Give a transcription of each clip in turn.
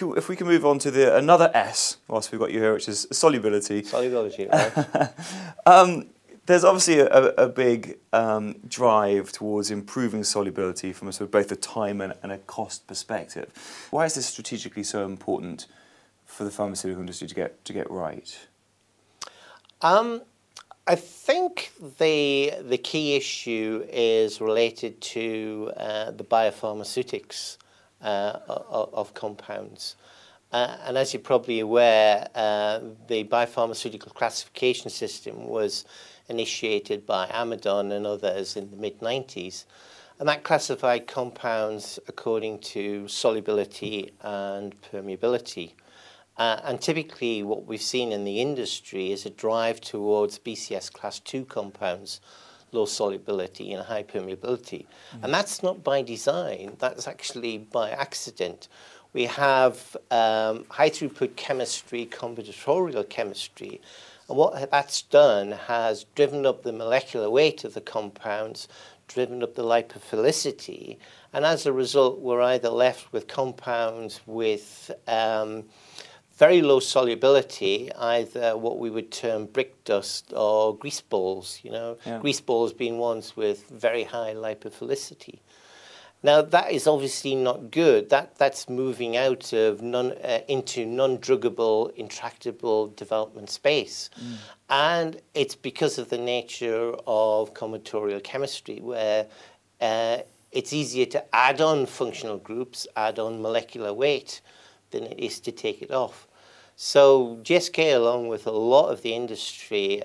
If we can move on to the another S, whilst we've got you here, which is solubility. Solubility, right. There's obviously a big drive towards improving solubility from a sort of both a time and a cost perspective. Why is this strategically so important for the pharmaceutical industry to get right? I think the key issue is related to the biopharmaceutics. Of compounds. And as you're probably aware, the biopharmaceutical classification system was initiated by Amidon and others in the mid-90s. And that classified compounds according to solubility and permeability. And typically what we've seen in the industry is a drive towards BCS class 2 compounds, low solubility and high permeability. And that's not by design, that's actually by accident. We have high throughput chemistry, combinatorial chemistry, and what that's done has driven up the molecular weight of the compounds, driven up the lipophilicity, and as a result we're either left with compounds with very low solubility, either what we would term brick dust or grease balls, you know, yeah. Grease balls being ones with very high lipophilicity. Now that is obviously not good. That's moving out of into non-druggable, intractable development space. And it's because of the nature of combinatorial chemistry where it's easier to add on functional groups, add on molecular weight, than it is to take it off. So GSK, along with a lot of the industry,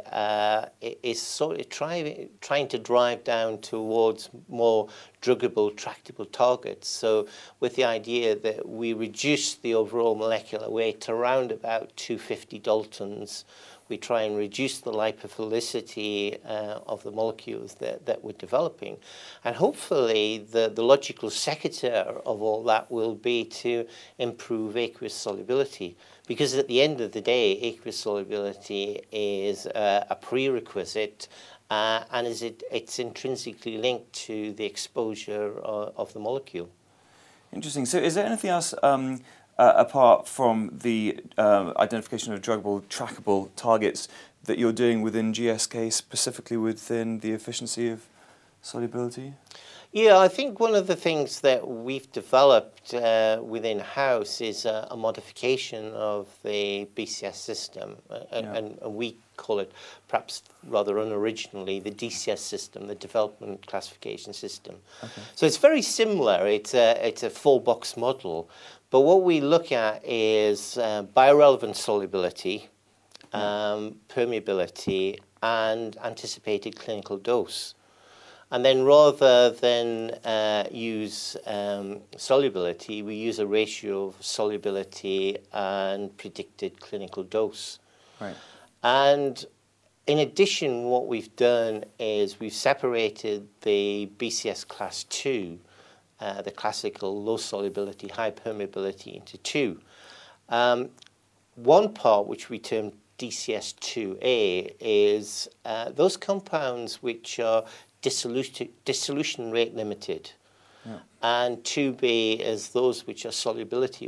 is sort of trying to drive down towards more druggable, tractable targets. So with the idea that we reduce the overall molecular weight to around about 250 Daltons, we try and reduce the lipophilicity of the molecules that we're developing. And hopefully the logical sector of all that will be to improve aqueous solubility. Because at the end of the day, aqueous solubility is a prerequisite and it's intrinsically linked to the exposure of the molecule. Interesting. So is there anything else apart from the identification of druggable, trackable targets that you're doing within GSK, specifically within the efficiency of solubility? Yeah, I think one of the things that we've developed within-house is a modification of the BCS system, and we call it, perhaps rather unoriginally, the DCS system, the development classification system. Okay. So it's very similar, it's a four-box model. But what we look at is biorelevant solubility, permeability, and anticipated clinical dose. And then rather than use solubility, we use a ratio of solubility and predicted clinical dose. Right. And in addition, what we've done is we've separated the BCS class 2, the classical low solubility, high permeability, into two. One part, which we term DCS2A, is those compounds which are dissolution rate limited, and 2B is those which are solubility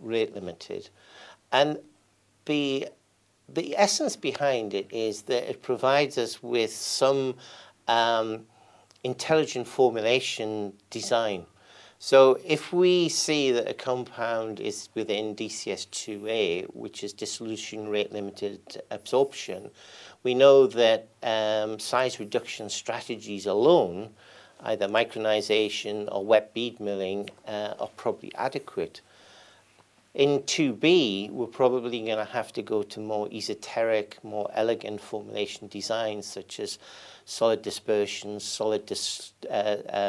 rate limited. And the essence behind it is that it provides us with some intelligent formulation design. So if we see that a compound is within DCS2A, which is dissolution rate limited absorption, we know that size reduction strategies alone, either micronization or wet bead milling, are probably adequate. In 2B, we're probably going to have to go to more esoteric, more elegant formulation designs, such as solid dispersions, solid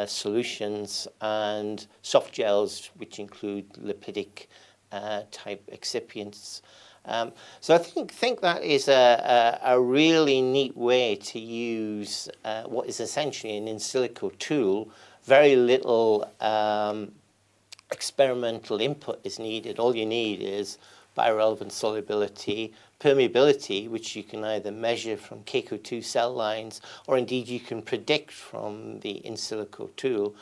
solutions, and soft gels, which include lipidic type excipients. So I think that is a really neat way to use what is essentially an in silico tool. Very little experimental input is needed. All you need is biorelevant solubility, permeability, which you can either measure from KCO2 cell lines, or indeed you can predict from the in silico tool,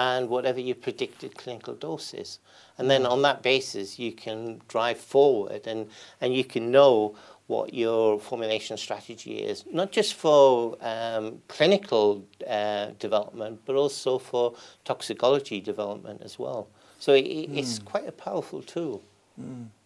and whatever your predicted clinical dose is. And then on that basis, you can drive forward and you can know what your formulation strategy is, not just for clinical development, but also for toxicology development as well. So it's quite a powerful tool. Mm.